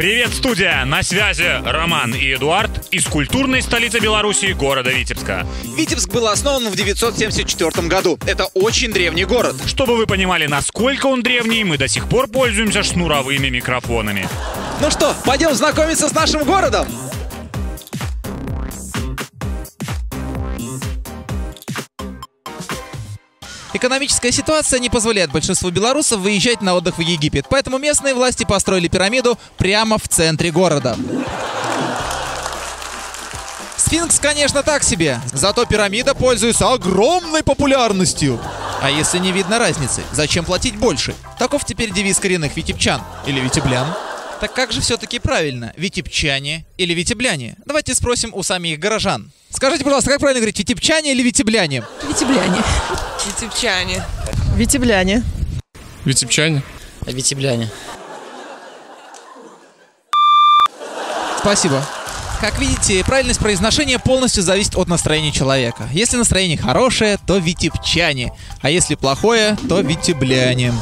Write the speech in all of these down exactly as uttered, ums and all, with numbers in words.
Привет, студия! На связи Роман и Эдуард из культурной столицы Беларуси, города Витебска. Витебск был основан в девятьсот семьдесят четвёртом году. Это очень древний город. Чтобы вы понимали, насколько он древний, мы до сих пор пользуемся шнуровыми микрофонами. Ну что, пойдем знакомиться с нашим городом? Экономическая ситуация не позволяет большинству белорусов выезжать на отдых в Египет, поэтому местные власти построили пирамиду прямо в центре города. Сфинкс, конечно, так себе, зато пирамида пользуется огромной популярностью. А если не видно разницы, зачем платить больше? Таков теперь девиз коренных витебчан или витеблян. Так как же все-таки правильно, витебчане или витебляне? Давайте спросим у самих горожан. Скажите, пожалуйста, как правильно говорить, витебчане или витебляне? Витебляне. Витебчане. Витебляне. Витебчане. Витебляне. Спасибо. Как видите, правильность произношения полностью зависит от настроения человека. Если настроение хорошее, то витебчане, а если плохое, то витебляне.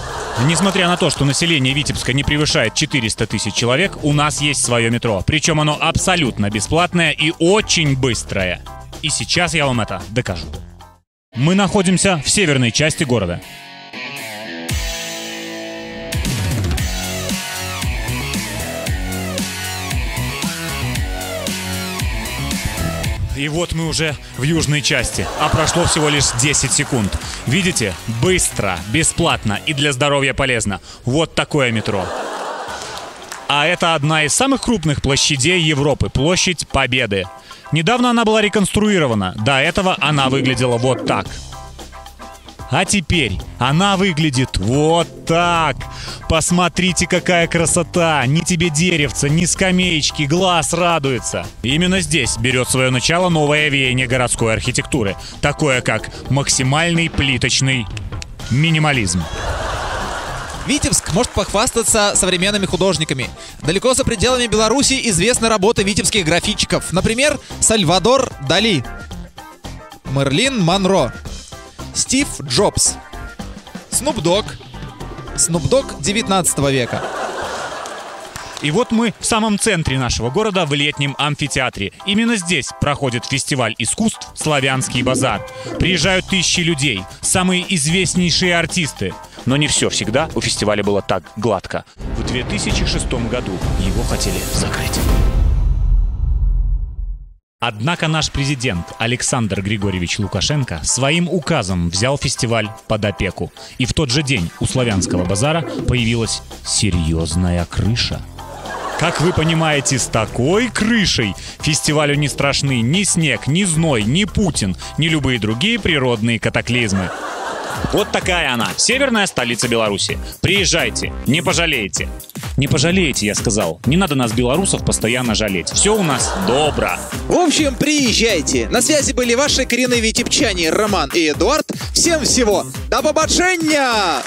Несмотря на то, что население Витебска не превышает четыреста тысяч человек, у нас есть свое метро. Причем оно абсолютно бесплатное и очень быстрое. И сейчас я вам это докажу. Мы находимся в северной части города. И вот мы уже в южной части, а прошло всего лишь десять секунд. Видите? Быстро, бесплатно и для здоровья полезно. Вот такое метро. А это одна из самых крупных площадей Европы – площадь Победы. Недавно она была реконструирована, до этого она выглядела вот так. А теперь она выглядит вот так. Посмотрите, какая красота. Ни тебе деревца, ни скамеечки, глаз радуется. Именно здесь берет свое начало новое веяние городской архитектуры, такое как максимальный плиточный минимализм. Витебск может похвастаться современными художниками. Далеко за пределами Беларуси известна работа витебских графичиков. Например, Сальвадор Дали, Мерлин Монро, Стив Джобс, Снупдог, Снупдог девятнадцатого века. И вот мы в самом центре нашего города, в летнем амфитеатре. Именно здесь проходит фестиваль искусств «Славянский базар». Приезжают тысячи людей, самые известнейшие артисты. Но не все всегда у фестиваля было так гладко. В две тысячи шестом году его хотели закрыть. Однако наш президент Александр Григорьевич Лукашенко своим указом взял фестиваль под опеку. И в тот же день у Славянского базара появилась серьезная крыша. Как вы понимаете, с такой крышей фестивалю не страшны ни снег, ни зной, ни Путин, ни любые другие природные катаклизмы. Вот такая она, северная столица Беларуси. Приезжайте, не пожалеете. Не пожалеете, я сказал. Не надо нас, белорусов, постоянно жалеть. Все у нас добро. В общем, приезжайте. На связи были ваши коренные витебчане Роман и Эдуард. Всем всего. До побачення!